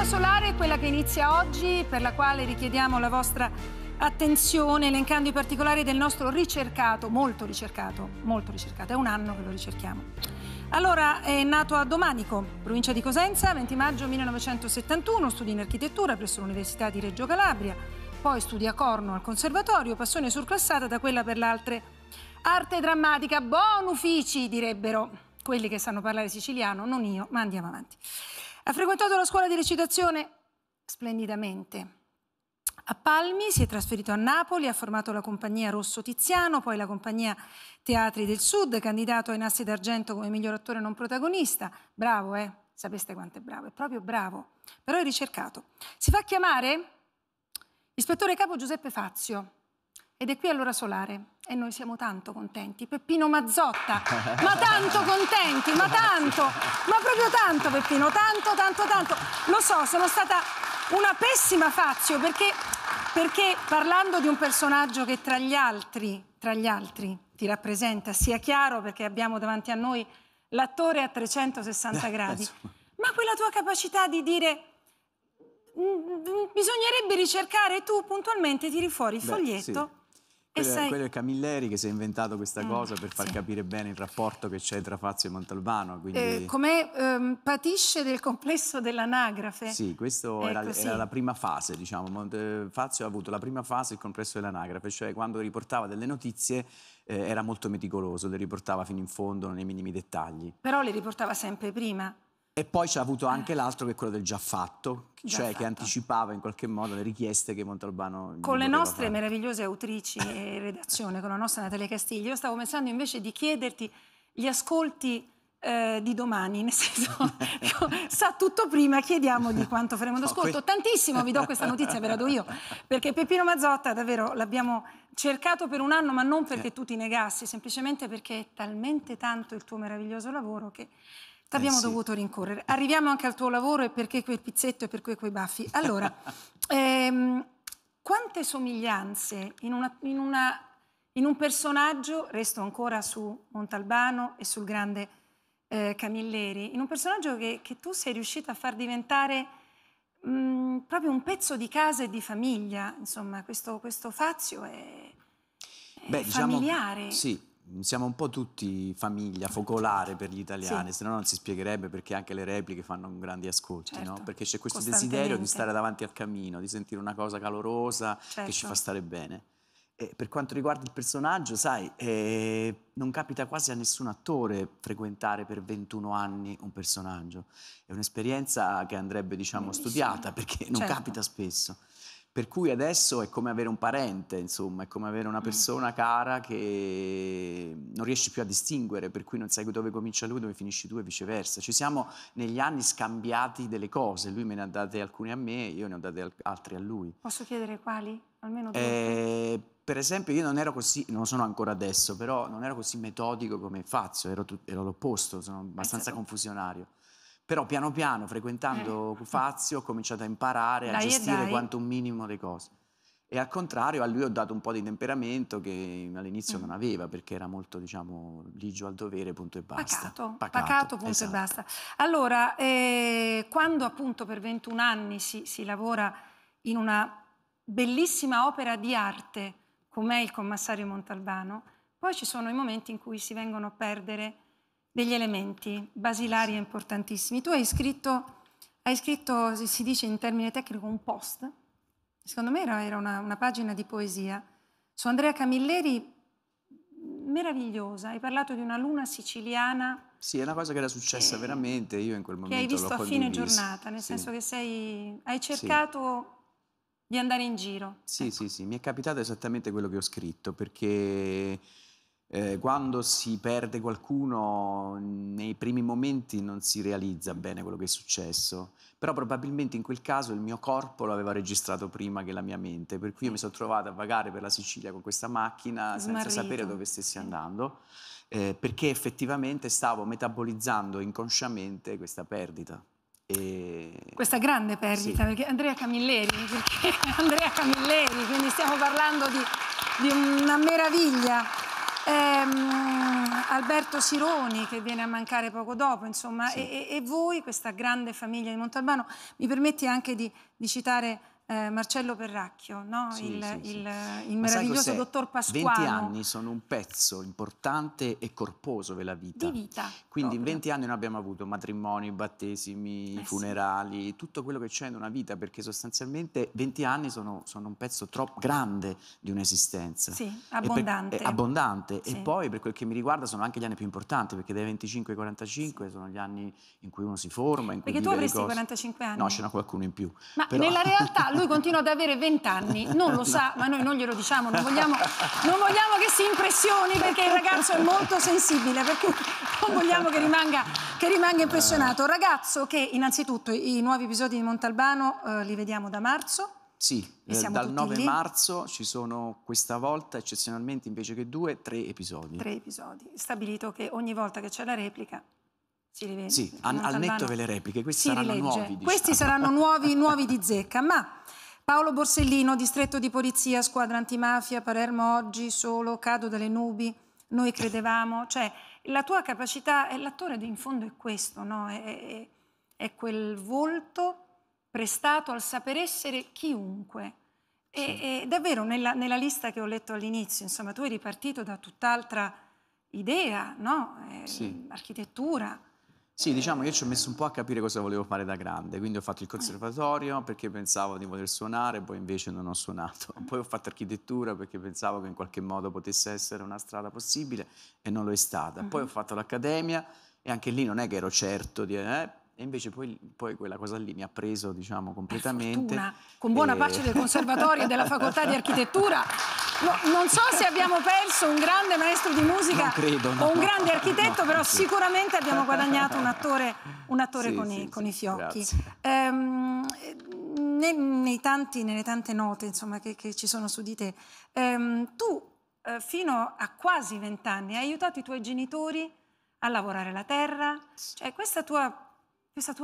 L'ora solare è quella che inizia oggi, per la quale richiediamo la vostra attenzione elencando i particolari del nostro ricercato, molto ricercato, è un anno che lo ricerchiamo. Allora, è nato a Domanico, provincia di Cosenza, 20 maggio 1971, studia in architettura presso l'Università di Reggio Calabria, poi studia corno al conservatorio, passione surclassata da quella per l'altre arte drammatica. Buon uffici, direbbero quelli che sanno parlare siciliano, non io, ma andiamo avanti. Ha frequentato la scuola di recitazione splendidamente. A Palmi, si è trasferito a Napoli, ha formato la compagnia Rosso Tiziano, poi la compagnia Teatri del Sud, candidato ai Nastri d'Argento come miglior attore non protagonista. Bravo, sapeste quanto è bravo, è proprio bravo, però è ricercato. Si fa chiamare ispettore capo Giuseppe Fazio ed è qui all'ora solare e noi siamo tanto contenti. Peppino Mazzotta, ma tanto contenti, ma tanto, ma proprio tanto Peppino, tanto. Lo so, sono stata una pessima Fazio, perché parlando di un personaggio che tra gli altri ti rappresenta, sia chiaro, perché abbiamo davanti a noi l'attore a 360 gradi, ma quella tua capacità di dire bisognerebbe ricercare, tu puntualmente tiri fuori il foglietto. Sì. Quello è Camilleri che si è inventato questa cosa per far capire bene il rapporto che c'è tra Fazio e Montalbano. Quindi... come patisce del complesso dell'anagrafe. Sì, questa era la prima fase, diciamo. Fazio ha avuto la prima fase, il complesso dell'anagrafe, cioè quando riportava delle notizie era molto meticoloso, le riportava fino in fondo, nei minimi dettagli. Però le riportava sempre prima. E poi c'è avuto anche l'altro che è quello del già fatto, che anticipava in qualche modo le richieste che Montalbano... Con le nostre meravigliose autrici e redazione, con la nostra Natalia Castiglio, io stavo pensando invece di chiederti gli ascolti di domani, nel senso, sa tutto prima, chiediamo di quanto faremo d'ascolto. Tantissimo, vi do questa notizia, ve la do io, perché Peppino Mazzotta davvero l'abbiamo cercato per un anno, ma non perché tu ti negassi, semplicemente perché è talmente tanto il tuo meraviglioso lavoro che... T'abbiamo dovuto rincorrere. Arriviamo anche al tuo lavoro e perché quel pizzetto e perché quei baffi. Allora, quante somiglianze in un personaggio, resto ancora su Montalbano e sul grande Camilleri, in un personaggio che tu sei riuscita a far diventare proprio un pezzo di casa e di famiglia. Insomma, questo Fazio è familiare. Diciamo, sì. Siamo un po' tutti famiglia, focolare per gli italiani, se no non si spiegherebbe perché anche le repliche fanno un grande ascolto, no? Perché c'è questo desiderio di stare davanti al camino, di sentire una cosa calorosa che ci fa stare bene. E per quanto riguarda il personaggio, sai, non capita quasi a nessun attore frequentare per 21 anni un personaggio. È un'esperienza che andrebbe, diciamo, studiata perché non capita spesso. Per cui adesso è come avere un parente, insomma, è come avere una persona cara che non riesci più a distinguere, per cui non sai dove comincia lui, dove finisci tu e viceversa. Ci siamo negli anni scambiati delle cose, lui me ne ha date alcune a me, io ne ho date altre a lui. Posso chiedere quali? Almeno due. Per esempio io non ero così, non lo sono ancora adesso, però non ero così metodico come Fazio, ero l'opposto, sono abbastanza confusionario. Però piano piano, frequentando Fazio, ho cominciato a imparare a gestire quanto un minimo le cose. E al contrario, a lui ho dato un po' di temperamento che all'inizio non aveva, perché era molto, diciamo, ligio al dovere, punto e basta. Pacato punto e basta. Allora, quando appunto per 21 anni si lavora in una bellissima opera di arte, com'è il commissario Montalbano, poi ci sono i momenti in cui si vengono a perdere degli elementi basilari e importantissimi. Tu hai scritto, si dice in termine tecnico, un post, secondo me era una pagina di poesia, su Andrea Camilleri, meravigliosa. Hai parlato di una luna siciliana. Sì, è una cosa che era successa veramente, io in quel momento l'ho condiviso. Che hai visto a fine giornata, nel senso che hai cercato... di andare in giro. Sì, mi è capitato esattamente quello che ho scritto, perché... quando si perde qualcuno nei primi momenti non si realizza bene quello che è successo, però probabilmente in quel caso il mio corpo lo aveva registrato prima che la mia mente, per cui io mi sono trovata a vagare per la Sicilia con questa macchina senza sapere dove stessi andando, perché effettivamente stavo metabolizzando inconsciamente questa perdita. Questa grande perdita, perché Andrea Camilleri, quindi stiamo parlando di una meraviglia. Alberto Sironi, che viene a mancare poco dopo, insomma, sì. e voi, questa grande famiglia di Montalbano. Mi permetti anche di citare Marcello Perracchio, no? Sì, il meraviglioso dottor Pasquano. 20 anni sono un pezzo importante e corposo della vita. Quindi proprio. In 20 anni noi abbiamo avuto matrimoni, battesimi, funerali, sì. tutto quello che c'è in una vita, perché sostanzialmente 20 anni sono un pezzo troppo grande di un'esistenza. Sì, abbondante. Abbondante. Sì. E poi per quel che mi riguarda sono anche gli anni più importanti, perché dai 25 ai 45 sì. sono gli anni in cui uno si forma, in cui vive le cose. Perché tu avresti 45 anni? No, ce n'è qualcuno in più. Ma però... nella realtà... Lui continua ad avere 20 anni, non lo sa, ma noi non glielo diciamo, non vogliamo che si impressioni, perché il ragazzo è molto sensibile, per cui non vogliamo che rimanga impressionato. Ragazzo che innanzitutto i nuovi episodi di Montalbano li vediamo da marzo. Sì, dal 9 lì. Marzo ci sono questa volta eccezionalmente invece che 2, 3 episodi. 3 episodi, stabilito che ogni volta che c'è la replica... Sì, al netto delle repliche, questi saranno nuovi, diciamo. Questi saranno nuovi di zecca, ma Paolo Borsellino, Distretto di Polizia, Squadra Antimafia, Palermo Oggi, Solo, Cado dalle Nubi, Noi Credevamo, cioè la tua capacità, e l'attore in fondo è questo, no? È quel volto prestato al saper essere chiunque. Sì. E davvero nella lista che ho letto all'inizio, insomma, tu eri partito da tutt'altra idea, no? Sì. Architettura. Sì, diciamo che io ci ho messo un po' a capire cosa volevo fare da grande, quindi ho fatto il conservatorio perché pensavo di voler suonare, poi invece non ho suonato. Poi ho fatto architettura perché pensavo che in qualche modo potesse essere una strada possibile e non lo è stata. Poi ho fatto l'accademia e anche lì non è che ero certo di... E invece poi quella cosa lì mi ha preso, diciamo, completamente. Per fortuna, con buona pace del conservatorio e della facoltà di architettura. No, non so se abbiamo perso un grande maestro di musica, non credo, no, o un grande architetto, no, però sicuramente abbiamo guadagnato un attore sì, con i fiocchi. Nelle tante note, insomma, che ci sono su di te, tu fino a quasi 20 anni hai aiutato i tuoi genitori a lavorare la terra, cioè questa tua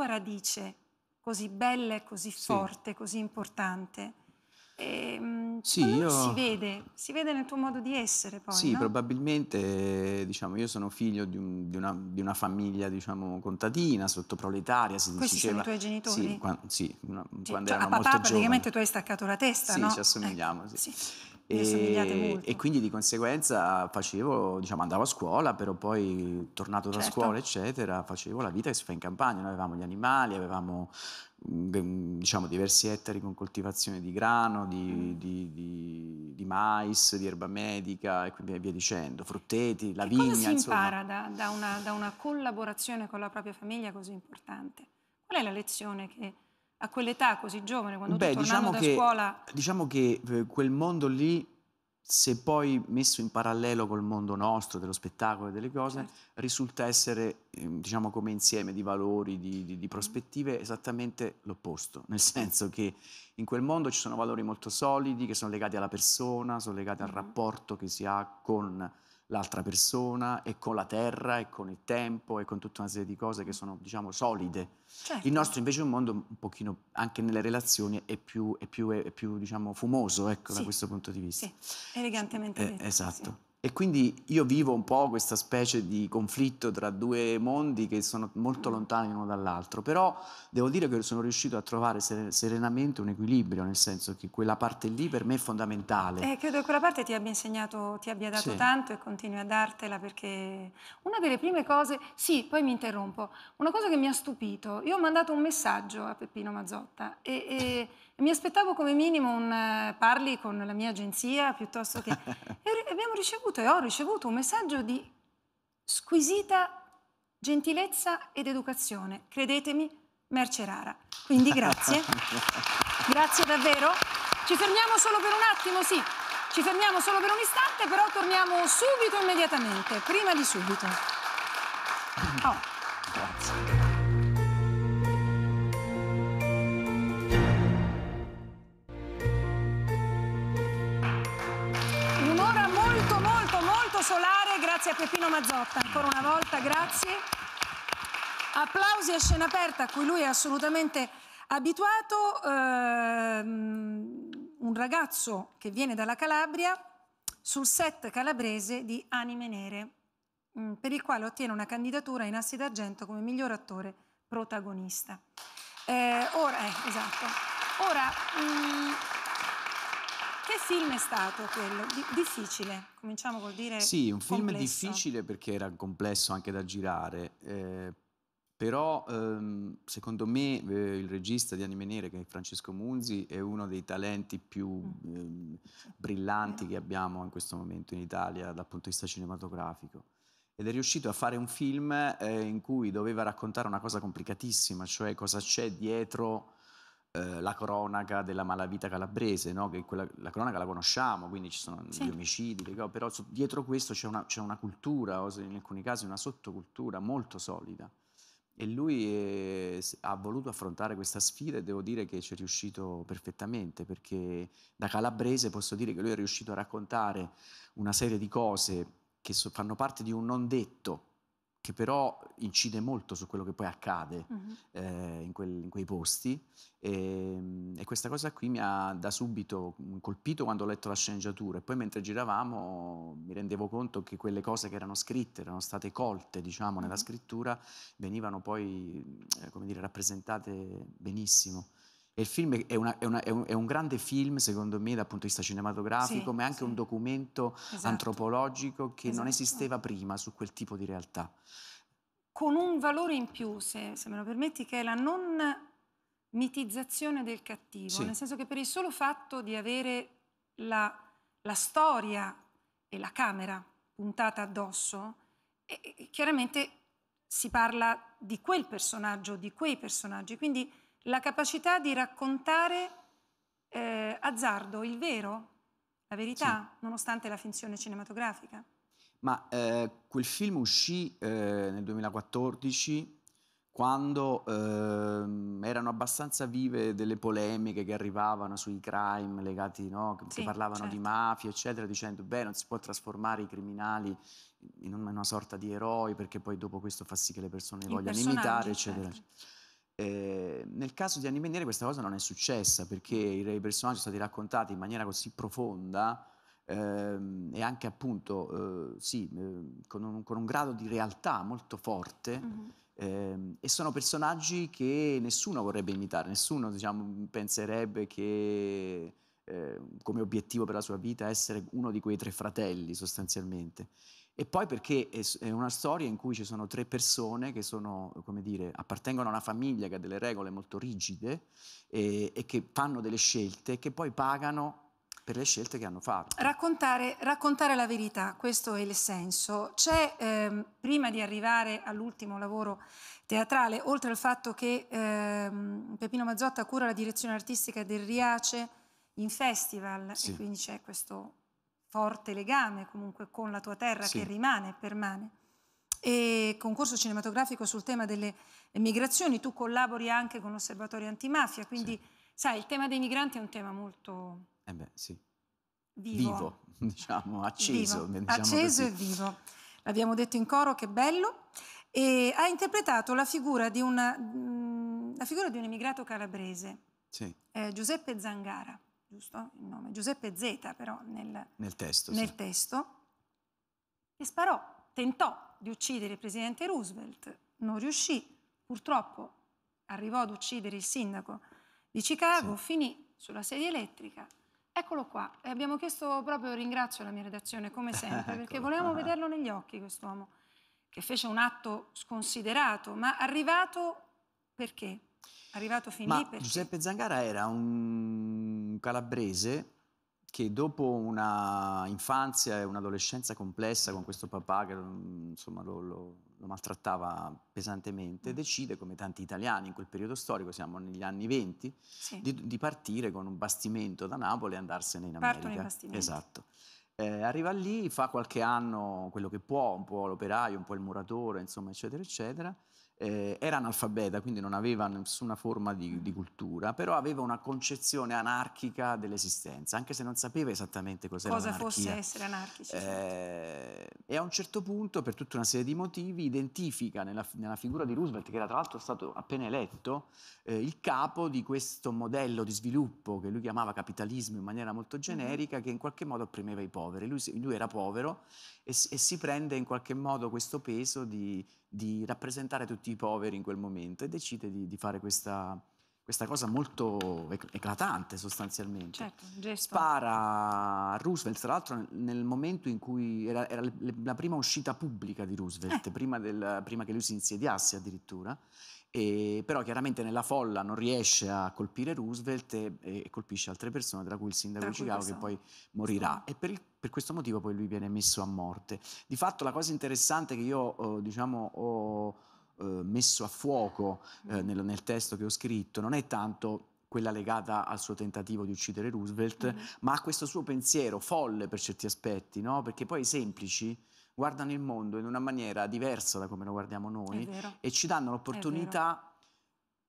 radice così bella e così forte, sì. così importante, si vede nel tuo modo di essere poi, sì, no? Probabilmente, diciamo, io sono figlio di una famiglia, diciamo, contadina, sottoproletaria, si diceva. Questi sono i tuoi genitori? Sì, quando cioè, erano molto giovani. A papà praticamente tu hai staccato la testa, sì, no? Ci assomigliamo, sì. Sì. E quindi di conseguenza facevo, diciamo, andavo a scuola, però poi tornato da scuola, eccetera, facevo la vita che si fa in campagna. Noi avevamo gli animali, avevamo, diciamo, diversi ettari con coltivazione di grano, di mais, di erba medica e quindi via dicendo, frutteti, la vigna. Cosa si impara da una collaborazione con la propria famiglia così importante? Qual è la lezione che... a quell'età così giovane, quando tu tornando da scuola... Diciamo che quel mondo lì, se poi messo in parallelo col mondo nostro, dello spettacolo e delle cose, risulta essere, diciamo, come insieme di valori, di prospettive, esattamente l'opposto. Nel senso che in quel mondo ci sono valori molto solidi, che sono legati alla persona, sono legati al rapporto che si ha con l'altra persona e con la terra e con il tempo e con tutta una serie di cose che sono, diciamo, solide. Certo. Il nostro invece è un mondo un pochino, anche nelle relazioni, è più diciamo, fumoso, ecco, sì. da questo punto di vista. Sì, elegantemente detto. Esatto. Sì. E quindi io vivo un po' questa specie di conflitto tra due mondi che sono molto lontani l'uno dall'altro, però devo dire che sono riuscito a trovare serenamente un equilibrio, nel senso che quella parte lì per me è fondamentale. Credo che quella parte ti abbia insegnato, ti abbia dato tanto e continui a dartela, perché una delle prime cose, sì, poi mi interrompo, una cosa che mi ha stupito, io ho mandato un messaggio a Peppino Mazzotta e mi aspettavo come minimo un parli con la mia agenzia piuttosto che... E abbiamo ricevuto e ho ricevuto un messaggio di squisita gentilezza ed educazione. Credetemi, merce rara. Quindi grazie. Grazie davvero. Ci fermiamo solo per un attimo, sì. Ci fermiamo solo per un istante, però torniamo subito, immediatamente. Prima di subito. Oh. Grazie. Solare, grazie a Peppino Mazzotta, ancora una volta grazie, applausi a scena aperta a cui lui è assolutamente abituato, un ragazzo che viene dalla Calabria sul set calabrese di Anime Nere, per il quale ottiene una candidatura in Assi d'Argento come miglior attore protagonista. Che film è stato quello? Difficile, cominciamo col dire. Sì, un film complesso. Difficile perché era complesso anche da girare, però secondo me il regista di Anime Nere, che è Francesco Munzi, è uno dei talenti più brillanti che abbiamo in questo momento in Italia dal punto di vista cinematografico. Ed è riuscito a fare un film in cui doveva raccontare una cosa complicatissima, cioè cosa c'è dietro la cronaca della malavita calabrese, no? Che quella, la cronaca la conosciamo, quindi ci sono gli omicidi, però dietro questo c'è una cultura, o in alcuni casi una sottocultura molto solida. E lui ha voluto affrontare questa sfida e devo dire che ci è riuscito perfettamente, perché da calabrese posso dire che lui è riuscito a raccontare una serie di cose che fanno parte di un non detto, che però incide molto su quello che poi accade in quei posti, e questa cosa qui mi ha da subito colpito quando ho letto la sceneggiatura, e poi mentre giravamo mi rendevo conto che quelle cose che erano scritte, erano state colte, diciamo, nella scrittura, venivano poi, come dire, rappresentate benissimo. E il film è un grande film, secondo me, dal punto di vista cinematografico, ma è anche un documento antropologico che non esisteva prima su quel tipo di realtà. Con un valore in più, se me lo permetti, che è la non mitizzazione del cattivo, nel senso che per il solo fatto di avere la storia e la camera puntata addosso, chiaramente si parla di quel personaggio, di quei personaggi, quindi la capacità di raccontare azzardo, il vero, la verità, nonostante la finzione cinematografica. Ma quel film uscì nel 2014, quando erano abbastanza vive delle polemiche che arrivavano sui crime legati, no? Che parlavano di mafia, eccetera, dicendo beh, non si può trasformare i criminali in una sorta di eroi, perché poi dopo questo fa sì che le persone li vogliano imitare, eccetera. Nel caso di Anime Nere questa cosa non è successa, perché i personaggi sono stati raccontati in maniera così profonda e anche appunto con un grado di realtà molto forte, e sono personaggi che nessuno vorrebbe imitare, nessuno, diciamo, penserebbe che come obiettivo per la sua vita essere uno di quei tre fratelli sostanzialmente. E poi perché è una storia in cui ci sono tre persone che sono, come dire, appartengono a una famiglia che ha delle regole molto rigide e che fanno delle scelte che poi pagano per le scelte che hanno fatto. Raccontare la verità, questo è il senso. C'è, prima di arrivare all'ultimo lavoro teatrale, oltre al fatto che Peppino Mazzotta cura la direzione artistica del Riace in Festival, e quindi c'è questo forte legame comunque con la tua terra che rimane e permane, e concorso cinematografico sul tema delle migrazioni, tu collabori anche con l'Osservatorio Antimafia, quindi sai, il tema dei migranti è un tema molto vivo, diciamo, acceso, acceso e vivo, l'abbiamo detto in coro, che bello. E ha interpretato la figura di un emigrato calabrese, Giuseppe Zangara, giusto il nome, Giuseppe Z però nel testo, che tentò di uccidere il presidente Roosevelt, non riuscì, purtroppo arrivò ad uccidere il sindaco di Chicago, finì sulla sedia elettrica. Eccolo qua, e abbiamo chiesto proprio, ringrazio la mia redazione come sempre, perché volevamo vederlo negli occhi quest'uomo, che fece un atto sconsiderato, ma arrivato perché? Arrivato fin lì perché? Giuseppe Zangara era un calabrese che dopo una infanzia e un'adolescenza complessa con questo papà che insomma, lo maltrattava pesantemente, decide, come tanti italiani in quel periodo storico, siamo negli anni 20, di partire con un bastimento da Napoli e andarsene in America. Partono i bastimenti. Esatto. Arriva lì, fa qualche anno quello che può, un po' l'operaio, un po' il muratore, insomma, eccetera, eccetera. Era analfabeta, quindi non aveva nessuna forma di cultura, però aveva una concezione anarchica dell'esistenza, anche se non sapeva esattamente cos'era l'anarchia. Cosa fosse essere anarchici. E a un certo punto, per tutta una serie di motivi, identifica nella figura di Roosevelt, che era tra l'altro stato appena eletto, il capo di questo modello di sviluppo che lui chiamava capitalismo in maniera molto generica, che in qualche modo opprimeva i poveri. povere, lui era povero e si prende in qualche modo questo peso di rappresentare tutti i poveri in quel momento e decide di fare questa cosa molto eclatante sostanzialmente. Certo, un gesto. Spara a Roosevelt, tra l'altro nel momento in cui era la prima uscita pubblica di Roosevelt, prima che lui si insediasse addirittura, però chiaramente nella folla non riesce a colpire Roosevelt e colpisce altre persone, tra cui il sindaco di Chicago che poi morirà. E per questo motivo poi lui viene messo a morte. Di fatto la cosa interessante che io diciamo ho messo a fuoco nel testo che ho scritto non è tanto quella legata al suo tentativo di uccidere Roosevelt, ma a questo suo pensiero folle per certi aspetti, no? Perché poi i semplici guardano il mondo in una maniera diversa da come lo guardiamo noi e ci danno l'opportunità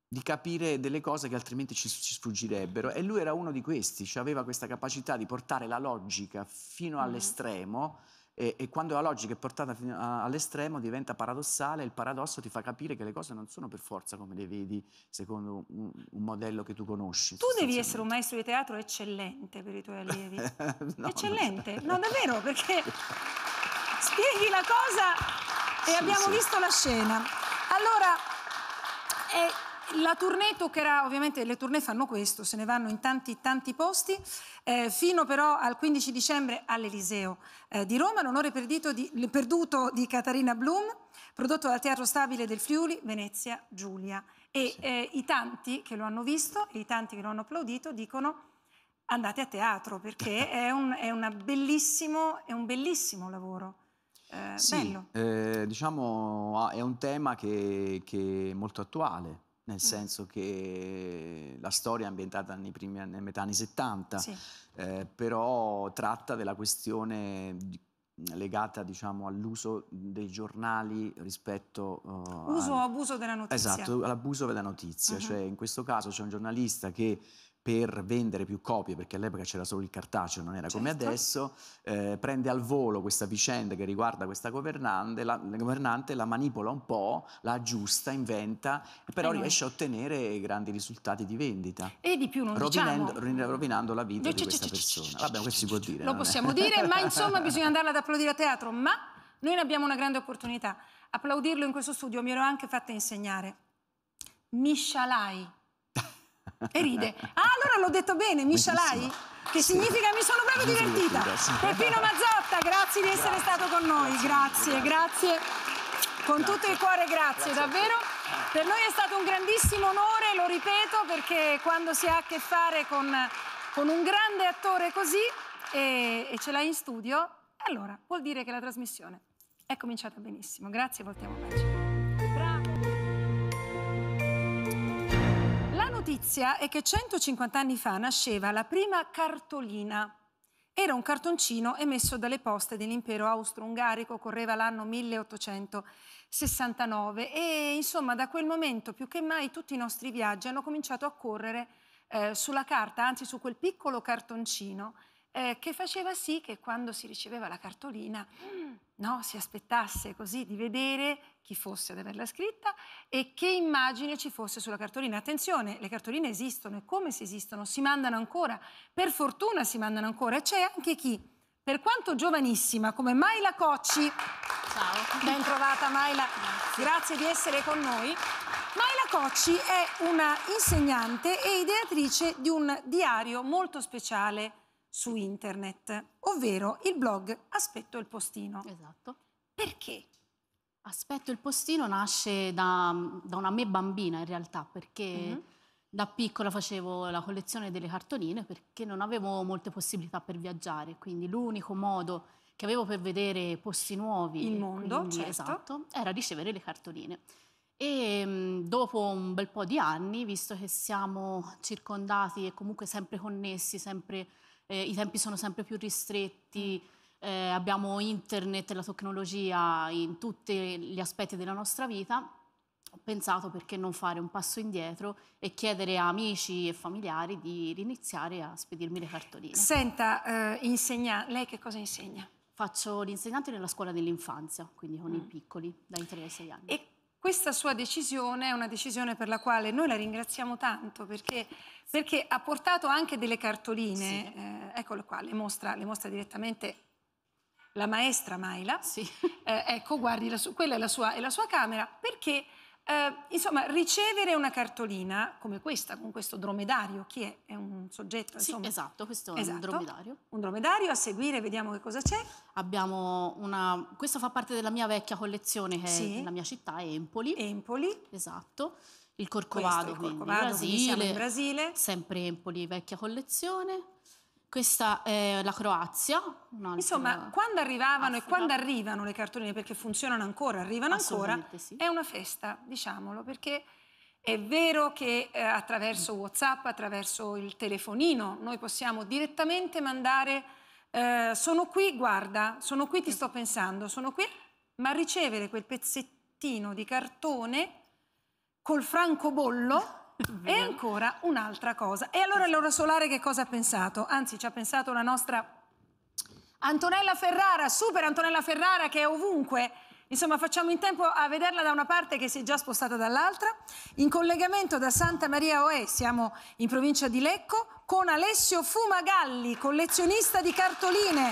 di capire delle cose che altrimenti ci sfuggirebbero. E lui era uno di questi, cioè aveva questa capacità di portare la logica fino all'estremo. E quando la logica è portata all'estremo diventa paradossale, e il paradosso ti fa capire che le cose non sono per forza come le vedi secondo un modello che tu conosci. Tu devi essere un maestro di teatro eccellente per i tuoi allievi. No, eccellente? No, davvero, perché spieghi la cosa e abbiamo visto la scena. Allora, la tournée toccherà, ovviamente le tournée fanno questo, se ne vanno in tanti posti, fino però al 15 dicembre all'Eliseo di Roma, L'onore perduto di Katharina Bloom, prodotto dal Teatro Stabile del Friuli Venezia Giulia. E i tanti che lo hanno visto e i tanti che lo hanno applaudito dicono andate a teatro, perché è un bellissimo lavoro. Bello. Diciamo è un tema che è molto attuale. Nel senso che la storia è ambientata nella metà anni 70, però tratta della questione legata diciamo, all'uso dei giornali rispetto... uso o abuso della notizia. Esatto, all'abuso della notizia. Cioè, in questo caso c'è un giornalista che per vendere più copie, perché all'epoca c'era solo il cartaceo, non era come adesso, prende al volo questa vicenda che riguarda questa governante, la manipola un po', la aggiusta, inventa, però riesce a ottenere grandi risultati di vendita. E di più, non diciamo. Rovinando la vita di questa persona. Vabbè, questo si può dire. Lo possiamo dire, ma insomma bisogna andarla ad applaudire a teatro. Ma noi ne abbiamo una grande opportunità. Applaudirlo in questo studio, mi ero anche fatta insegnare. Mishalai. E ride. Ah, allora l'ho detto bene, Mishalai, che significa mi sono proprio divertita. Peppino Mazzotta, grazie di essere stato con noi. Grazie. Con tutto il cuore, grazie davvero. Per noi è stato un grandissimo onore, lo ripeto, perché quando si ha a che fare con un grande attore così e ce l'hai in studio, allora vuol dire che la trasmissione è cominciata benissimo. Grazie, voltiamo pagina. La notizia è che 150 anni fa nasceva la prima cartolina. Era un cartoncino emesso dalle poste dell'impero austro-ungarico, correva l'anno 1869 e insomma da quel momento più che mai tutti i nostri viaggi hanno cominciato a correre sulla carta, anzi su quel piccolo cartoncino che faceva sì che quando si riceveva la cartolina si aspettasse così di vedere chi fosse ad averla scritta e che immagine ci fosse sulla cartolina. Attenzione, le cartoline esistono e come si esistono? Si mandano ancora, per fortuna si mandano ancora. E c'è anche chi, per quanto giovanissima, come Maila Cocci, ciao, ben trovata Maila, grazie di essere con noi. Maila Cocci è una insegnante e ideatrice di un diario molto speciale su internet, ovvero il blog Aspetto il Postino. Esatto. Perché? Aspetto il Postino nasce da una me bambina in realtà, perché da piccola facevo la collezione delle cartoline perché non avevo molte possibilità per viaggiare, quindi l'unico modo che avevo per vedere posti nuovi, il mondo, quindi, esatto, era ricevere le cartoline. E dopo un bel po' di anni, visto che siamo circondati e comunque sempre connessi, i tempi sono sempre più ristretti, abbiamo internet e la tecnologia in tutti gli aspetti della nostra vita, ho pensato perché non fare un passo indietro e chiedere a amici e familiari di riniziare a spedirmi le cartoline. Senta, lei che cosa insegna? Faccio l'insegnante nella scuola dell'infanzia, quindi con i piccoli, dai 3 ai 6 anni. E questa sua decisione è una decisione per la quale noi la ringraziamo tanto, perché ha portato anche delle cartoline, eccole qua, le mostra direttamente la maestra Maila, sì. Ecco, guardi, quella è la sua camera, perché insomma, ricevere una cartolina come questa, con questo dromedario, chi è? È un soggetto, insomma. Sì, esatto, questo è un dromedario. Un dromedario, a seguire vediamo che cosa c'è. Abbiamo una... Questo fa parte della mia vecchia collezione, che sì. È la mia città, Empoli. Empoli. Esatto. Il Corcovado, questo, quindi. Il Corcovado, quindi siamo in Brasile. Sempre Empoli, vecchia collezione. Questa è la Croazia. Insomma, quando arrivavano Africa. E quando arrivano le cartoline, perché funzionano ancora, arrivano ancora, sì. È una festa, diciamolo, perché è vero che attraverso WhatsApp, attraverso il telefonino, noi possiamo direttamente mandare sono qui, guarda, sono qui, ti sto pensando, sono qui, ma ricevere quel pezzettino di cartone col francobollo... È ancora un'altra cosa. E allora L'Ora Solare che cosa ha pensato? Anzi, ci ha pensato la nostra Antonella Ferrara, super Antonella Ferrara, che è ovunque. Insomma, facciamo in tempo a vederla da una parte, che si è già spostata dall'altra. In collegamento da Santa Maria Oe, siamo in provincia di Lecco, con Alessio Fumagalli, collezionista di cartoline,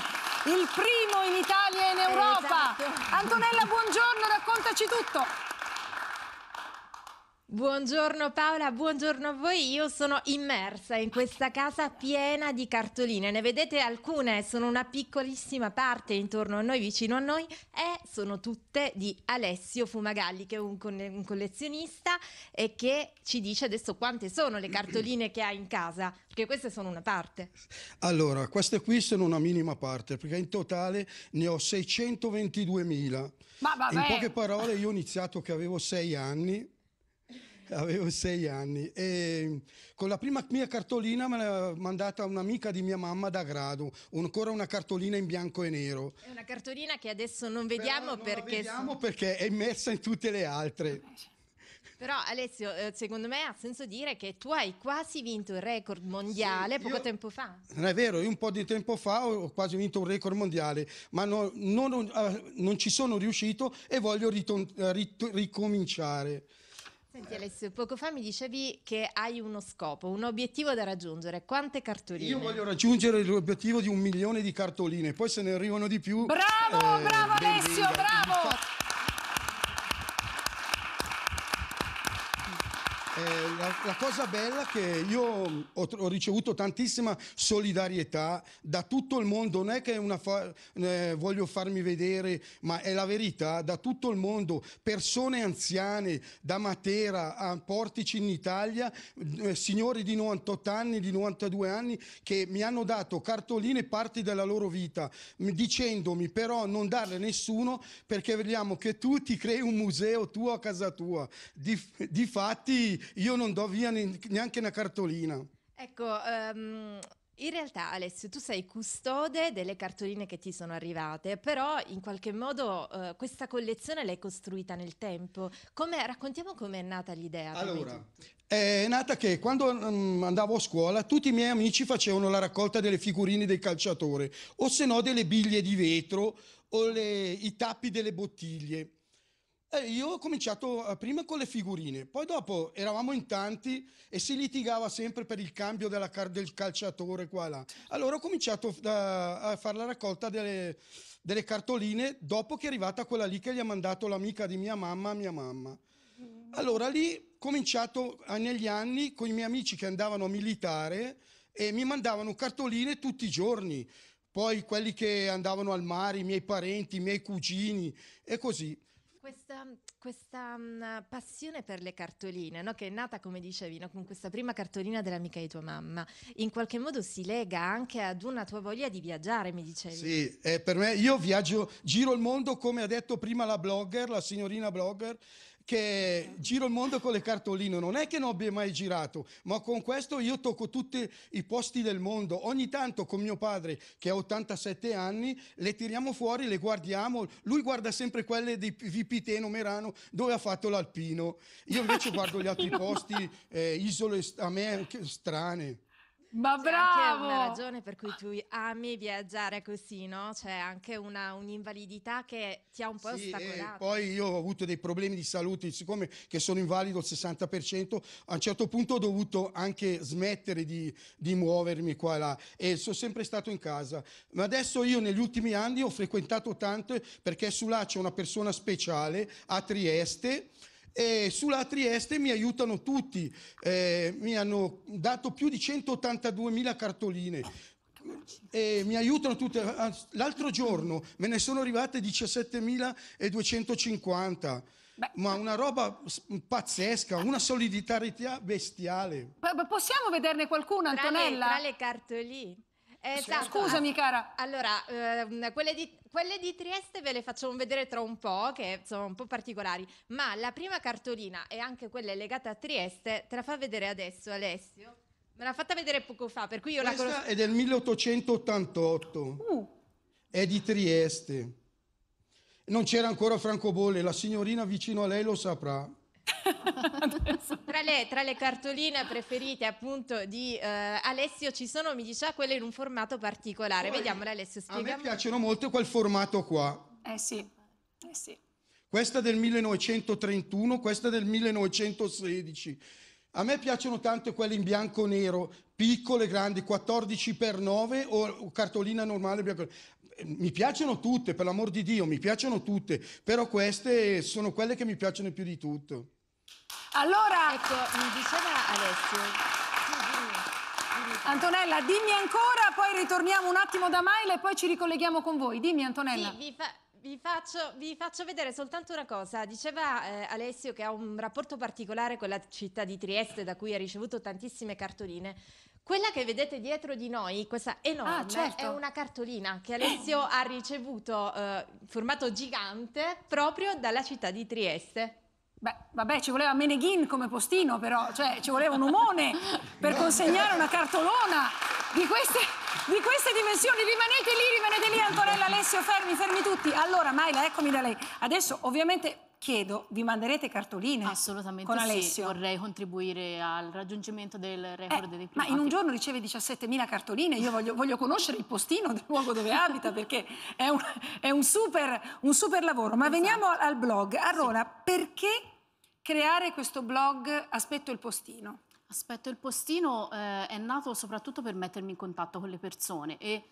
il primo in Italia e in Europa. Esatto. Antonella, buongiorno, raccontaci tutto. Buongiorno Paola, buongiorno a voi. Io sono immersa in questa casa piena di cartoline. Ne vedete alcune, sono una piccolissima parte intorno a noi, vicino a noi, e sono tutte di Alessio Fumagalli, che è un collezionista e che ci dice adesso quante sono le cartoline che ha in casa, perché queste sono una parte. Allora, queste qui sono una minima parte, perché in totale ne ho 622.000. In poche parole, io ho iniziato che avevo 6 anni. Avevo 6 anni e con la prima mia cartolina me l'aveva mandata un'amica di mia mamma da Grado, ancora una cartolina in bianco e nero. È una cartolina che adesso non vediamo, perché è immersa in tutte le altre. Però Alessio, secondo me ha senso dire che tu hai quasi vinto il record mondiale, sì, poco tempo fa. Non è vero, io un po' di tempo fa ho quasi vinto un record mondiale, ma non ci sono riuscito e voglio ricominciare. Senti Alessio, poco fa mi dicevi che hai uno scopo, un obiettivo da raggiungere. Quante cartoline? Io voglio raggiungere l'obiettivo di 1.000.000 di cartoline, poi se ne arrivano di più. Bravo, bravo Alessio, bravo! La cosa bella è che io ho ricevuto tantissima solidarietà da tutto il mondo, non è che voglio farmi vedere, ma è la verità, da tutto il mondo, persone anziane, da Matera a Portici in Italia, signori di 98 anni, di 92 anni, che mi hanno dato cartoline e parti della loro vita, dicendomi però non darle a nessuno, perché vogliamo che tu ti crei un museo tuo a casa tua. Difatti io non do via neanche una cartolina. Ecco, in realtà Alessio, tu sei custode delle cartoline che ti sono arrivate, però in qualche modo questa collezione l'hai costruita nel tempo. Raccontiamo com'è nata l'idea. Allora, è nata che quando andavo a scuola tutti i miei amici facevano la raccolta delle figurine dei calciatori, o se no delle biglie di vetro o i tappi delle bottiglie. Io ho cominciato prima con le figurine, poi dopo eravamo in tanti e si litigava sempre per il cambio del calciatore qua e là. Allora ho cominciato a fare la raccolta delle cartoline, dopo che è arrivata quella lì che gli ha mandato l'amica di mia mamma a mia mamma. Allora lì ho cominciato negli anni con i miei amici che andavano a militare e mi mandavano cartoline tutti i giorni, poi quelli che andavano al mare, i miei parenti, i miei cugini e così. Questa passione per le cartoline, no? Che è nata, come dicevi, no? Con questa prima cartolina dell'amica di tua mamma, in qualche modo si lega anche ad una tua voglia di viaggiare, mi dicevi. Sì, per me, io viaggio, giro il mondo, come ha detto prima la signorina blogger, che giro il mondo con le cartoline. Non è che non abbia mai girato, ma con questo io tocco tutti i posti del mondo. Ogni tanto con mio padre, che ha 87 anni, le tiriamo fuori, le guardiamo. Lui guarda sempre quelle di Vipiteno, Merano, dove ha fatto l'alpino. Io invece guardo gli altri posti, isole a me anche strane. Ma c'è bravo! Anche una ragione per cui tu ami viaggiare così, no? C'è anche un'invalidità che ti ha un po' ostacolato. Poi io ho avuto dei problemi di salute, siccome che sono invalido al 60%, a un certo punto ho dovuto anche smettere di muovermi qua e là, e sono sempre stato in casa. Ma adesso io negli ultimi anni ho frequentato tanto, perché su là c'è una persona speciale a Trieste, e sulla Trieste mi aiutano tutti, mi hanno dato più di 182.000 cartoline e mi aiutano tutti. L'altro giorno me ne sono arrivate 17.250. Beh, ma una roba pazzesca, una solidarietà bestiale. Possiamo vederne qualcuna, Antonella? Tra le cartoline. Esatto. Scusami cara. Allora, quelle di Trieste ve le facciamo vedere tra un po', che sono un po' particolari, ma la prima cartolina e anche quella legata a Trieste te la fa vedere adesso Alessio. Me l'ha fatta vedere poco fa, per cui io la conosco. Questa è del 1888, è di Trieste. Non c'era ancora francobolle, la signorina vicino a lei lo saprà. Tra le cartoline preferite appunto di Alessio ci sono, mi diceva, quelle in un formato particolare. Vediamola Alessio, spiegami. A me piacciono molto quel formato qua. Eh sì. Questa del 1931, questa del 1916. A me piacciono tanto quelle in bianco e nero, piccole, grandi, 14x9 o cartolina normale bianco. Mi piacciono tutte, per l'amor di Dio, mi piacciono tutte, però queste sono quelle che mi piacciono più di tutto. Allora, ecco, mi diceva Alessio. Dimmi. Antonella, dimmi ancora, poi ritorniamo un attimo da Maila e poi ci ricolleghiamo con voi. Dimmi Antonella. Sì, vi faccio vedere soltanto una cosa. Diceva Alessio che ha un rapporto particolare con la città di Trieste, da cui ha ricevuto tantissime cartoline. Quella che vedete dietro di noi, questa enorme, è una cartolina che Alessio ha ricevuto in formato gigante proprio dalla città di Trieste. Beh, vabbè, ci voleva Meneghin come postino, però, cioè ci voleva un umone per consegnare una cartolona di queste dimensioni. Rimanete lì, Antonella, Alessio, fermi tutti. Allora, Maila, eccomi da lei. Adesso, ovviamente, chiedo, vi manderete cartoline? Assolutamente con Alessio. Sì, vorrei contribuire al raggiungimento del record dei primati. Ma in un giorno riceve 17.000 cartoline, io voglio conoscere il postino del luogo dove abita, perché è un super lavoro. Ma veniamo al blog. Allora, perché creare questo blog Aspetto il Postino? Aspetto il Postino è nato soprattutto per mettermi in contatto con le persone e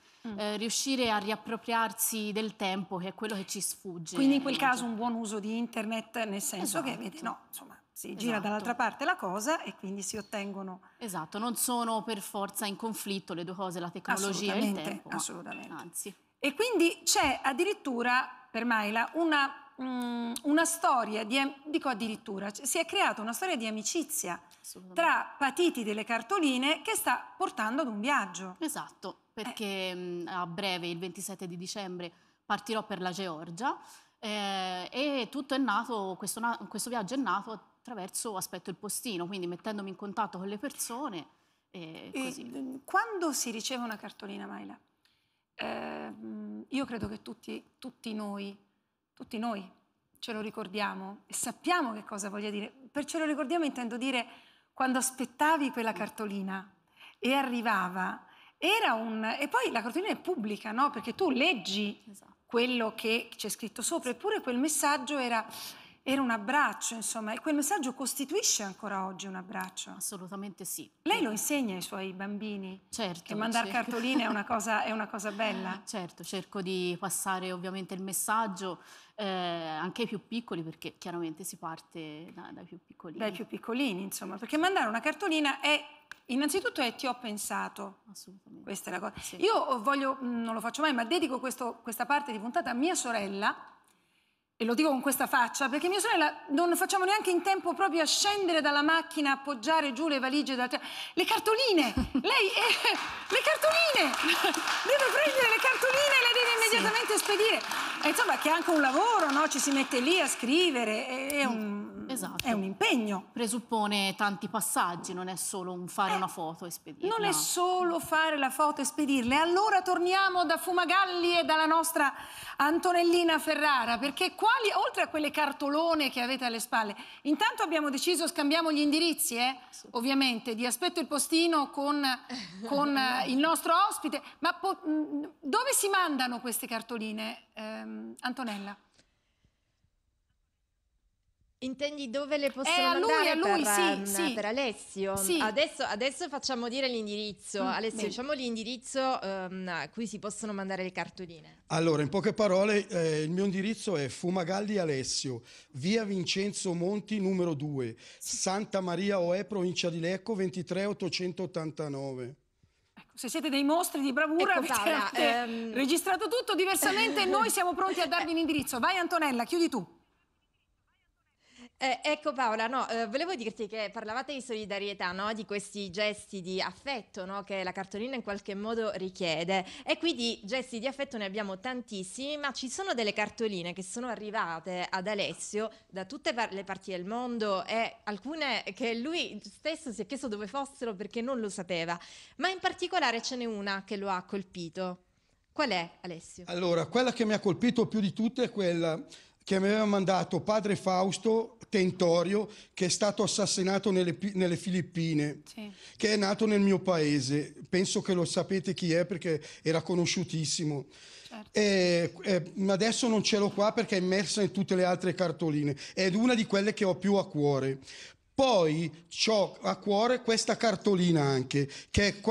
riuscire a riappropriarsi del tempo, che è quello che ci sfugge. Quindi in quel caso un buon uso di internet, nel senso che vedi, no, insomma, si gira dall'altra parte la cosa e quindi si ottengono... Esatto, non sono per forza in conflitto le due cose, la tecnologia e il tempo. Assolutamente, anzi. E quindi c'è addirittura, per Maila, una storia, dico addirittura, si è creata una storia di amicizia tra patiti delle cartoline che sta portando ad un viaggio. Esatto, perché a breve, il 27 di dicembre, partirò per la Georgia e tutto è nato, questo viaggio è nato attraverso Aspetto il Postino, quindi mettendomi in contatto con le persone. Così. Quando si riceve una cartolina, Maila, io credo che tutti noi ce lo ricordiamo e sappiamo che cosa voglia dire. Per ce lo ricordiamo intendo dire, quando aspettavi quella cartolina e arrivava, e poi la cartolina è pubblica, no? Perché tu leggi quello che c'è scritto sopra, eppure quel messaggio era un abbraccio, insomma, e quel messaggio costituisce ancora oggi un abbraccio. Assolutamente sì. Lei lo insegna ai suoi bambini? Certo. Che mandare cartoline è una cosa bella? Certo, cerco di passare ovviamente il messaggio anche ai più piccoli, perché chiaramente si parte dai più piccolini. Dai più piccolini, insomma, perché mandare una cartolina è... Innanzitutto ti ho pensato. Assolutamente. Questa è la cosa. Sì. Io voglio, non lo faccio mai, ma dedico questa parte di puntata a mia sorella, e lo dico con questa faccia, perché mia sorella non facciamo neanche in tempo proprio a scendere dalla macchina, appoggiare giù le valigie, le cartoline! Lei le cartoline! Deve prendere le cartoline e le deve immediatamente spedire. E insomma, che è anche un lavoro, no? Ci si mette lì a scrivere, è un... Esatto. È un impegno. Presuppone tanti passaggi, non è solo un fare una foto e spedirla. Non è solo fare la foto e spedirla. E allora torniamo da Fumagalli e dalla nostra Antonellina Ferrara, perché quali, oltre a quelle cartolone che avete alle spalle, intanto abbiamo deciso, scambiamo gli indirizzi, sì, ovviamente, di Aspetto il Postino con il nostro ospite. Ma dove si mandano queste cartoline, Antonella? Intendi dove le possiamo mandare per Alessio? Sì. Adesso facciamo dire l'indirizzo. Alessio, bene, diciamo l'indirizzo a cui si possono mandare le cartoline. Allora, in poche parole, il mio indirizzo è Fumagalli Alessio, via Vincenzo Monti, numero 2, Santa Maria Oe, provincia di Lecco, 23889. Se siete dei mostri di bravura, ecco, avete registrato tutto diversamente. Noi siamo pronti a darvi l'indirizzo. Vai Antonella, chiudi tu. Ecco Paola, no, volevo dirti che parlavate di solidarietà, no? Di questi gesti di affetto, no? Che la cartolina in qualche modo richiede, e qui di gesti di affetto ne abbiamo tantissimi, ma ci sono delle cartoline che sono arrivate ad Alessio da tutte le parti del mondo, e alcune che lui stesso si è chiesto dove fossero perché non lo sapeva, ma in particolare ce n'è una che lo ha colpito. Qual è, Alessio? Allora, quella che mi ha colpito più di tutte è quella che mi aveva mandato padre Fausto Tentorio, che è stato assassinato nelle Filippine, sì, che è nato nel mio paese. Penso che lo sapete chi è, perché era conosciutissimo. Certo. Adesso non ce l'ho qua perché è immersa in tutte le altre cartoline. Ed una di quelle che ho più a cuore. Poi ho a cuore questa cartolina anche, che è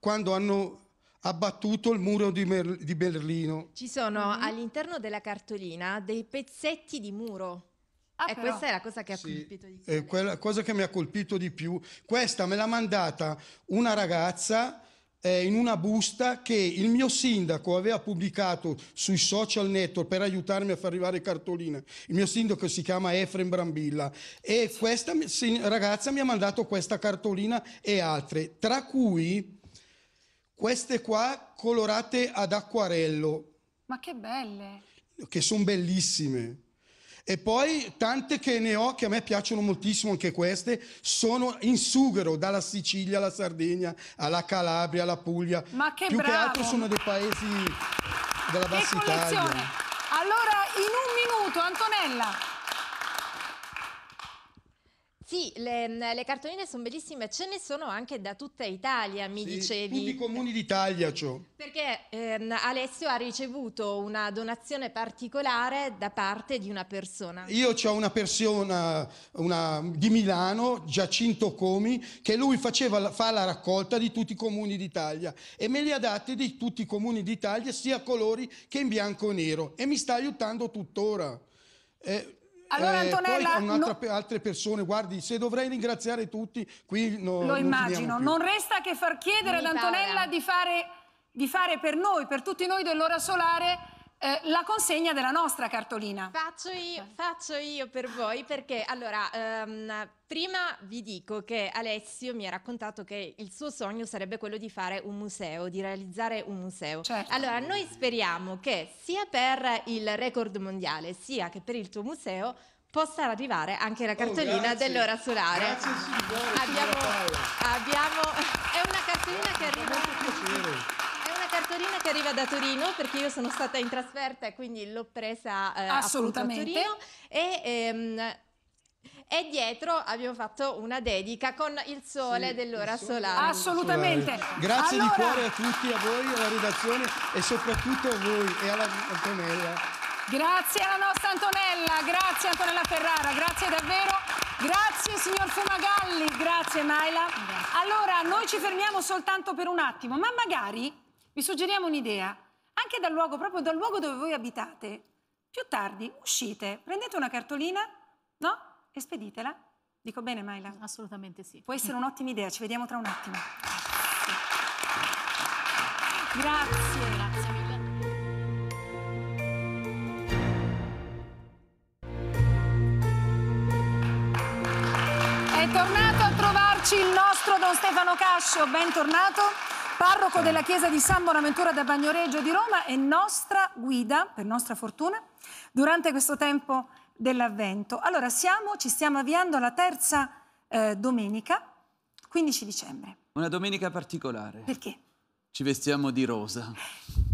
quando hanno abbattuto il muro di Berlino. Ci sono all'interno della cartolina dei pezzetti di muro. E questa è la cosa che ha colpito di più. È quella cosa che mi ha colpito di più. Questa me l'ha mandata una ragazza in una busta che il mio sindaco aveva pubblicato sui social network per aiutarmi a far arrivare cartoline. Il mio sindaco si chiama Efren Brambilla, e questa ragazza mi ha mandato questa cartolina e altre, tra cui queste qua colorate ad acquarello. Ma che belle! Che sono bellissime. E poi tante che ne ho, che a me piacciono moltissimo anche queste, sono in sughero, dalla Sicilia alla Sardegna, alla Calabria, alla Puglia. Ma che bravo! Più che altro sono dei paesi della Bassa Italia. Allora, in un minuto, Antonella. Sì, le cartoline sono bellissime, ce ne sono anche da tutta Italia, mi dicevi. Tutti i comuni d'Italia, ciò. Perché Alessio ha ricevuto una donazione particolare da parte di una persona. Io c'ho una persona di Milano, Giacinto Comi, che lui fa la raccolta di tutti i comuni d'Italia, e me li ha dati di tutti i comuni d'Italia, sia a colori che in bianco e nero, e mi sta aiutando tuttora. Allora, Antonella, poi altre persone, guardi, se dovrei ringraziare tutti, qui lo immagino. Non resta che far chiedere ad Antonella di fare per noi, per tutti noi dell'Ora Solare, la consegna della nostra cartolina. Faccio io per voi, perché allora prima vi dico che Alessio mi ha raccontato che il suo sogno sarebbe quello di fare un museo, di realizzare un museo. Certo. Allora noi speriamo che sia per il record mondiale sia che per il tuo museo possa arrivare anche la cartolina dell'Ora Solare. Grazie signora, è una cartolina che arriva da Torino, perché io sono stata in trasferta e quindi l'ho presa assolutamente a Torino, e e dietro abbiamo fatto una dedica con il sole dell'Ora Solare. Assolutamente. Grazie di cuore a tutti, a voi, alla redazione e soprattutto a voi e alla Antonella. Grazie alla nostra Antonella, grazie Antonella Ferrara, grazie davvero, grazie signor Fumagalli, grazie Maila. Allora noi ci fermiamo soltanto per un attimo, ma magari vi suggeriamo un'idea, anche dal luogo, proprio dal luogo dove voi abitate. Più tardi uscite, prendete una cartolina, no? E speditela. Dico bene, Maila? Assolutamente sì. Può essere un'ottima idea, ci vediamo tra un attimo. Grazie, grazie mille. È tornato a trovarci il nostro Don Stefano Cascio, bentornato. Parroco della chiesa di San Bonaventura da Bagnoregio di Roma e nostra guida, per nostra fortuna, durante questo tempo dell'Avvento. Allora ci stiamo avviando alla terza domenica, 15 dicembre. Una domenica particolare. Perché? Ci vestiamo di rosa.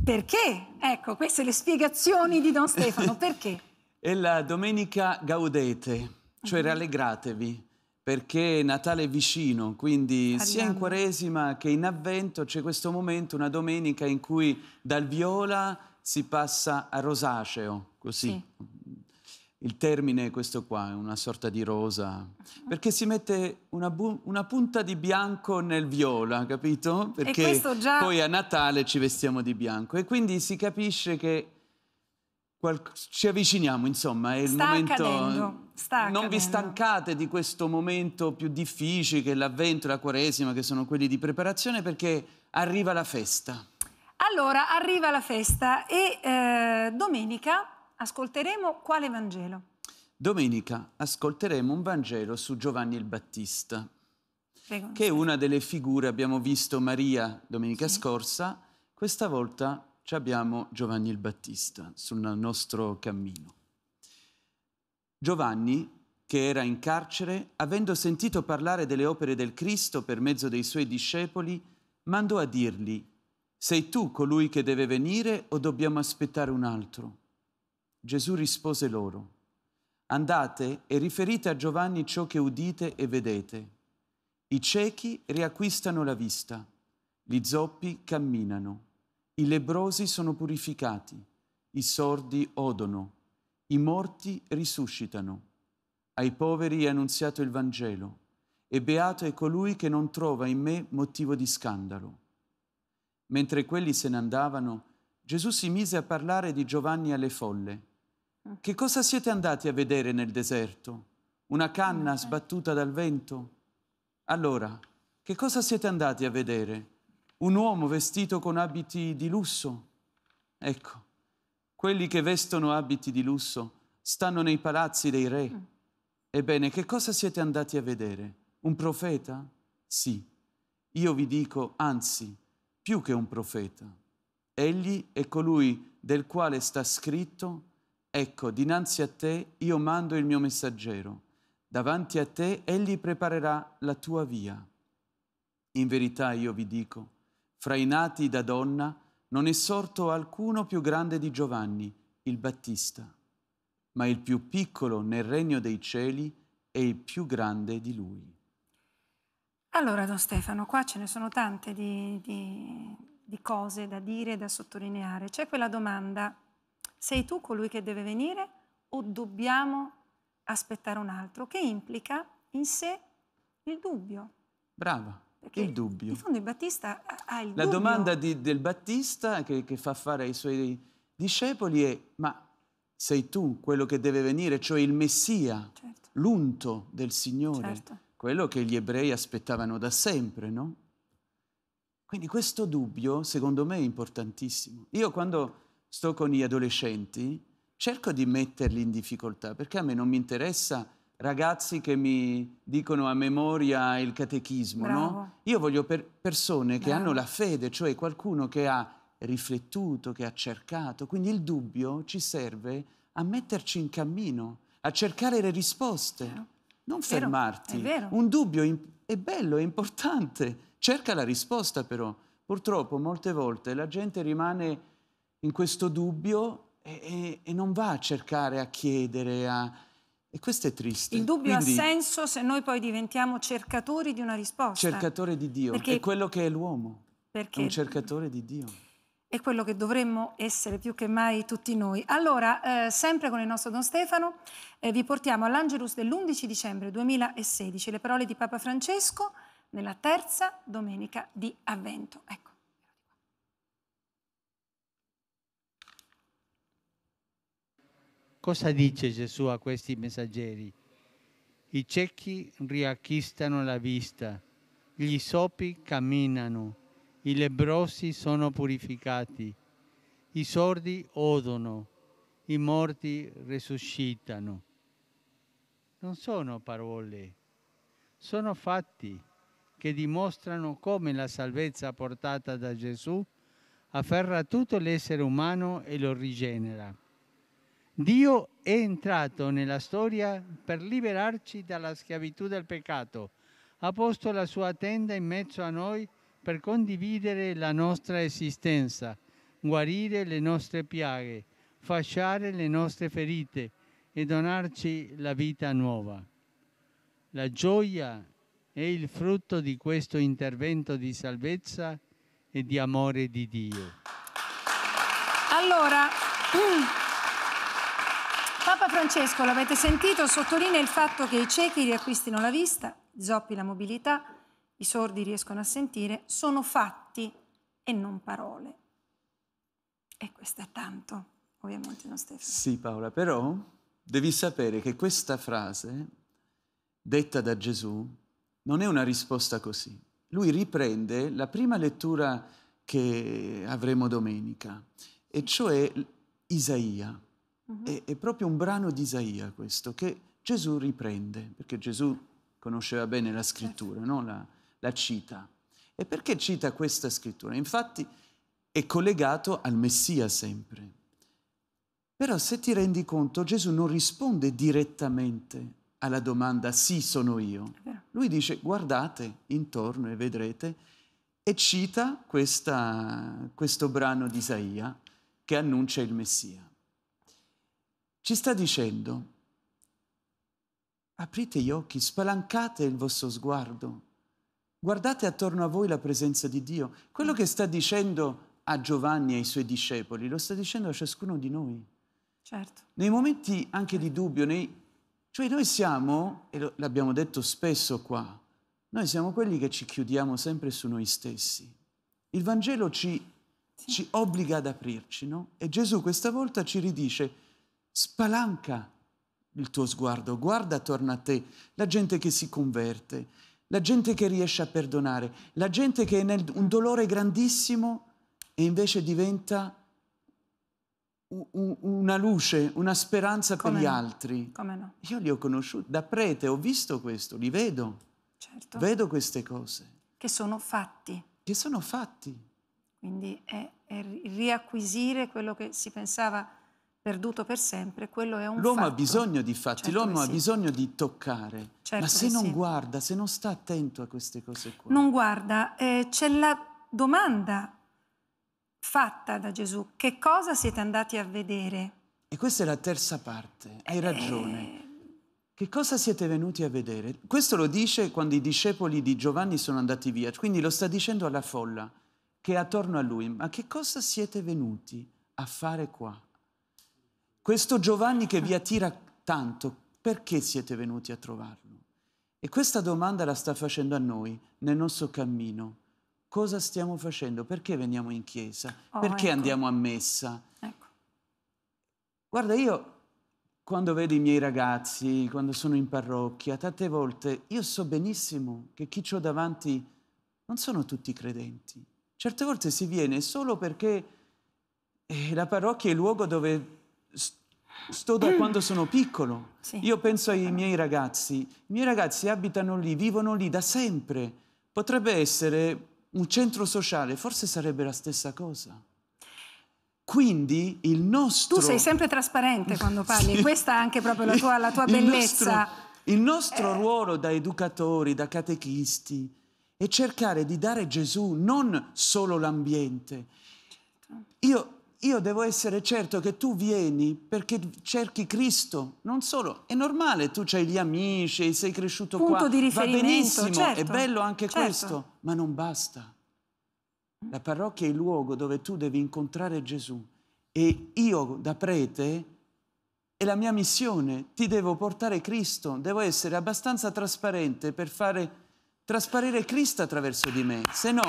Perché? Ecco, queste le spiegazioni di Don Stefano. Perché? È la domenica gaudete, cioè rallegratevi, perché Natale è vicino, quindi sia in Quaresima che in Avvento c'è questo momento, una domenica in cui dal viola si passa a rosaceo, così. Sì. Il termine è questo qua, è una sorta di rosa, perché si mette una punta di bianco nel viola, capito? Perché già... poi a Natale ci vestiamo di bianco e quindi si capisce che ci avviciniamo, insomma, è sta il momento... Sta accadendo. Non vi stancate di questo momento più difficile che l'Avvento e la Quaresima, che sono quelli di preparazione, perché arriva la festa. Allora, arriva la festa e domenica... ascolteremo quale Vangelo? Domenica ascolteremo un Vangelo su Giovanni il Battista, che è una delle figure, abbiamo visto Maria domenica scorsa, questa volta abbiamo Giovanni il Battista sul nostro cammino. Giovanni, che era in carcere, avendo sentito parlare delle opere del Cristo per mezzo dei suoi discepoli, mandò a dirgli: «Sei tu colui che deve venire o dobbiamo aspettare un altro?» Gesù rispose loro: «Andate e riferite a Giovanni ciò che udite e vedete. I ciechi riacquistano la vista, gli zoppi camminano, i lebbrosi sono purificati, i sordi odono, i morti risuscitano. Ai poveri è annunziato il Vangelo, e beato è colui che non trova in me motivo di scandalo». Mentre quelli se ne andavano, Gesù si mise a parlare di Giovanni alle folle. «Che cosa siete andati a vedere nel deserto? Una canna sbattuta dal vento? Allora, che cosa siete andati a vedere? Un uomo vestito con abiti di lusso? Ecco, quelli che vestono abiti di lusso stanno nei palazzi dei re. Ebbene, che cosa siete andati a vedere? Un profeta? Sì, io vi dico, anzi, più che un profeta. Egli è colui del quale sta scritto: ecco, dinanzi a te io mando il mio messaggero, davanti a te egli preparerà la tua via. In verità io vi dico, fra i nati da donna non è sorto alcuno più grande di Giovanni il Battista, ma il più piccolo nel regno dei cieli è il più grande di lui». Allora, Don Stefano, qua ce ne sono tante di cose da dire e da sottolineare. C'è quella domanda: sei tu colui che deve venire o dobbiamo aspettare un altro? Che implica in sé il dubbio. Brava, perché il dubbio. In fondo il Battista ha il dubbio. La domanda del Battista che fa fare ai suoi discepoli è: ma sei tu quello che deve venire, cioè il Messia, l'unto del Signore, quello che gli ebrei aspettavano da sempre, no? Quindi questo dubbio, secondo me, è importantissimo. Io quando sto con gli adolescenti cerco di metterli in difficoltà, perché a me non mi interessa ragazzi che mi dicono a memoria il catechismo, no? Io voglio persone che hanno la fede, cioè qualcuno che ha riflettuto, che ha cercato. Quindi il dubbio ci serve a metterci in cammino, a cercare le risposte, non fermarti. È vero. Un dubbio è bello, è importante. Cerca la risposta però. Purtroppo molte volte la gente rimane in questo dubbio e non va a cercare, a chiedere, e questo è triste. Il dubbio quindi ha senso se noi poi diventiamo cercatori di una risposta. Cercatore di Dio, perché è quello che è l'uomo, perché è un cercatore di Dio. È quello che dovremmo essere più che mai tutti noi. Allora, sempre con il nostro Don Stefano, vi portiamo all'Angelus dell'11 dicembre 2016, le parole di Papa Francesco nella terza domenica di Avvento. Ecco. Cosa dice Gesù a questi messaggeri? I ciechi riacquistano la vista, gli zoppi camminano, i lebbrosi sono purificati, i sordi odono, i morti risuscitano. Non sono parole, sono fatti che dimostrano come la salvezza portata da Gesù afferra tutto l'essere umano e lo rigenera. Dio è entrato nella storia per liberarci dalla schiavitù del peccato. Ha posto la sua tenda in mezzo a noi per condividere la nostra esistenza, guarire le nostre piaghe, fasciare le nostre ferite e donarci la vita nuova. La gioia è il frutto di questo intervento di salvezza e di amore di Dio. Allora, Papa Francesco, l'avete sentito, sottolinea il fatto che i ciechi riacquistino la vista, i zoppi la mobilità, i sordi riescono a sentire, sono fatti e non parole. E questo è tanto, ovviamente, non Stefano? Sì, Paola, però devi sapere che questa frase, detta da Gesù, non è una risposta così. Lui riprende la prima lettura che avremo domenica, e cioè Isaia. È proprio un brano di Isaia questo, che Gesù riprende, perché Gesù conosceva bene la scrittura, no? la cita. E perché cita questa scrittura? Infatti è collegato al Messia sempre. Però se ti rendi conto, Gesù non risponde direttamente alla domanda «Sì, sono io». Lui dice «Guardate intorno e vedrete» e cita questo brano di Isaia che annuncia il Messia. Ci sta dicendo «Aprite gli occhi, spalancate il vostro sguardo, guardate attorno a voi la presenza di Dio». Quello che sta dicendo a Giovanni e ai suoi discepoli lo sta dicendo a ciascuno di noi. Certo. Nei momenti anche di dubbio, cioè noi siamo, e l'abbiamo detto spesso qua, noi siamo quelli che ci chiudiamo sempre su noi stessi. Il Vangelo ci obbliga ad aprirci, no? E Gesù questa volta ci ridice, spalanca il tuo sguardo, guarda attorno a te, la gente che si converte, la gente che riesce a perdonare, la gente che è in un dolore grandissimo e invece diventa una luce, una speranza per gli altri. Come no? Io li ho conosciuti, da prete ho visto questo, li vedo. Certo. Vedo queste cose. Che sono fatti. Che sono fatti. Quindi è riacquisire quello che si pensava perduto per sempre, quello è un fatto. L'uomo ha bisogno di fatti, certo, l'uomo ha bisogno di toccare. Certo, ma se non guarda, se non sta attento a queste cose qua. Non guarda, c'è la domanda fatta da Gesù, che cosa siete andati a vedere? E questa è la terza parte, hai ragione. Che cosa siete venuti a vedere? Questo lo dice quando i discepoli di Giovanni sono andati via, quindi lo sta dicendo alla folla che è attorno a lui, ma che cosa siete venuti a fare qua? Questo Giovanni che vi attira tanto, perché siete venuti a trovarlo? E questa domanda la sta facendo a noi nel nostro cammino. Cosa stiamo facendo? Perché veniamo in chiesa? Perché andiamo a messa? Ecco. Guarda, io quando vedo i miei ragazzi, quando sono in parrocchia, tante volte io so benissimo che chi ho davanti non sono tutti credenti. Certe volte si viene solo perché la parrocchia è il luogo dove sto da quando sono piccolo. Sì. Io penso ai miei ragazzi. I miei ragazzi abitano lì, vivono lì da sempre. Potrebbe essere un centro sociale, forse sarebbe la stessa cosa. Quindi il nostro... Tu sei sempre trasparente quando parli, sì. Questa è anche proprio la tua bellezza. Il nostro ruolo da educatori, da catechisti, è cercare di dare Gesù, non solo l'ambiente. Certo. Io devo essere certo che tu vieni perché cerchi Cristo, non solo. È normale, tu c'hai gli amici, sei cresciuto qua. Punto di riferimento, va benissimo, certo, è bello anche questo, ma non basta. La parrocchia è il luogo dove tu devi incontrare Gesù. E io, da prete, è la mia missione, ti devo portare Cristo. Devo essere abbastanza trasparente per fare trasparire Cristo attraverso di me. Se no...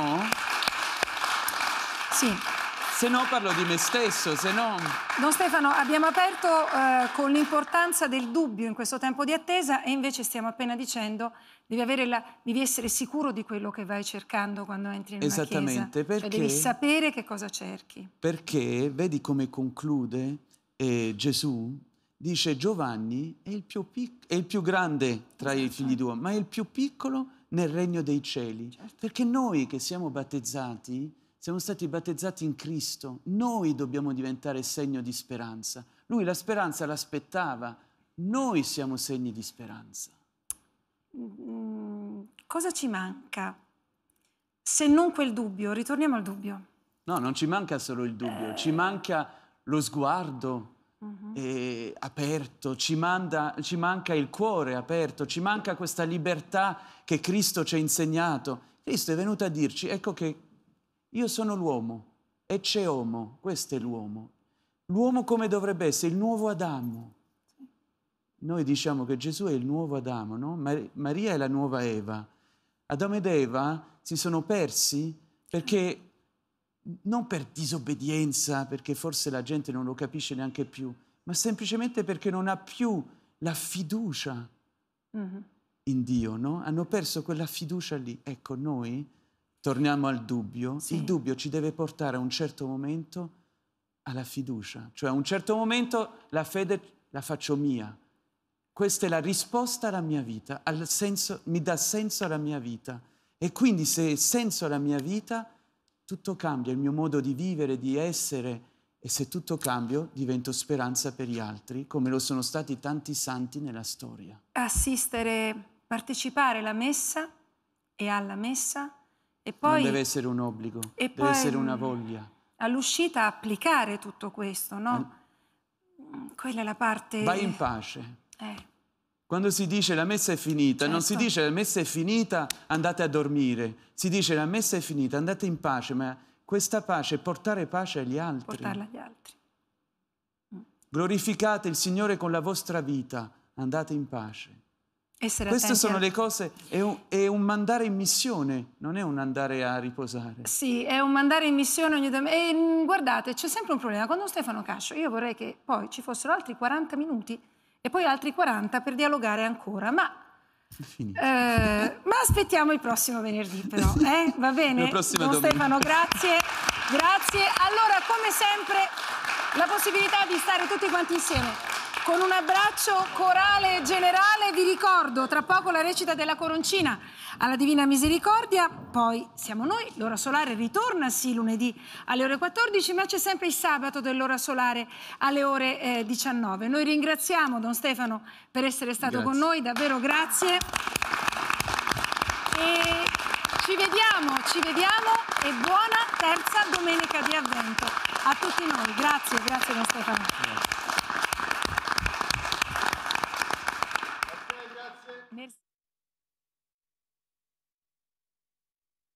Sì. Se no parlo di me stesso, se no... Don Stefano, abbiamo aperto con l'importanza del dubbio in questo tempo di attesa e invece stiamo appena dicendo devi essere sicuro di quello che vai cercando quando entri in una chiesa. Esattamente, perché... Cioè, devi sapere che cosa cerchi. Perché, vedi come conclude Gesù, dice Giovanni è il più grande tra i figli d'uomo, ma è il più piccolo nel regno dei cieli. Certo. Perché noi che siamo battezzati... Siamo stati battezzati in Cristo, noi dobbiamo diventare segno di speranza. Lui la speranza l'aspettava. Noi siamo segni di speranza. Cosa ci manca? Se non quel dubbio, ritorniamo al dubbio. No, non ci manca solo il dubbio, ci manca lo sguardo aperto, ci manca il cuore aperto, ci manca questa libertà che Cristo ci ha insegnato. Cristo è venuto a dirci, ecco che io sono l'uomo e c'è uomo, questo è l'uomo. L'uomo come dovrebbe essere, il nuovo Adamo. Noi diciamo che Gesù è il nuovo Adamo, no? Maria è la nuova Eva. Adamo ed Eva si sono persi perché... non per disobbedienza, perché forse la gente non lo capisce neanche più, ma semplicemente perché non ha più la fiducia in Dio, no? Hanno perso quella fiducia lì. Ecco, noi torniamo al dubbio. Sì. Il dubbio ci deve portare a un certo momento alla fiducia. Cioè a un certo momento la fede la faccio mia. Questa è la risposta alla mia vita, al senso, mi dà senso alla mia vita. E quindi se è senso alla mia vita... tutto cambia, il mio modo di vivere, di essere, e se tutto cambio divento speranza per gli altri, come lo sono stati tanti santi nella storia. Assistere, partecipare alla messa e alla messa, e poi... non deve essere un obbligo, e deve essere una voglia. All'uscita applicare tutto questo, no? Quella è la parte... vai in pace. Quando si dice la messa è finita, certo. Non si dice la messa è finita, andate a dormire. Si dice la messa è finita, andate in pace, ma questa pace è portare pace agli altri. Portarla agli altri. Glorificate il Signore con la vostra vita, andate in pace. Essere queste sono le cose, è un mandare in missione, non è un andare a riposare. Sì, è un mandare in missione ogni e guardate, c'è sempre un problema. Quando Stefano Cascio, io vorrei che poi ci fossero altri 40 minuti e poi altri 40 per dialogare ancora, ma aspettiamo il prossimo venerdì però, va bene? Don Stefano, grazie, grazie. Allora, come sempre, la possibilità di stare tutti quanti insieme con un abbraccio corale generale. Vi ricordo, tra poco la recita della Coroncina alla Divina Misericordia, poi siamo noi, l'Ora Solare ritorna sì lunedì alle ore 14, ma c'è sempre il sabato dell'Ora Solare alle ore 19. Noi ringraziamo Don Stefano per essere stato con noi, davvero grazie. E ci vediamo e buona terza domenica di Avvento a tutti noi. Grazie Don Stefano.